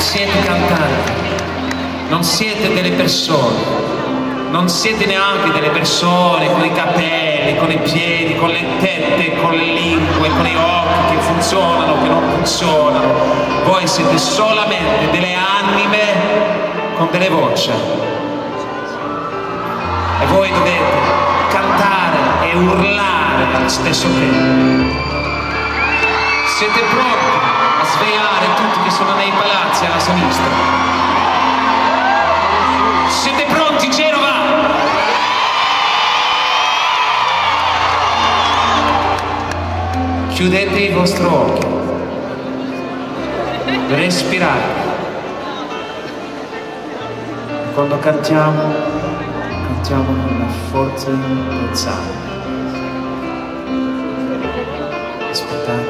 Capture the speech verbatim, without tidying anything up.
non siete cantanti, non siete delle persone, non siete neanche delle persone con i capelli, con i piedi, con le tette, con le lingue, con i occhi che funzionano, che non funzionano. Voi siete solamente delle anime con delle voci. E voi dovete cantare e urlare allo stesso tempo. Siete pronti a svegliare tutti che sono nei palazzi alla sinistra? Siete pronti, Cerova? Chiudete il vostro occhio, respirate. Quando cantiamo, cantiamo con una forza impensabile. Aspettate.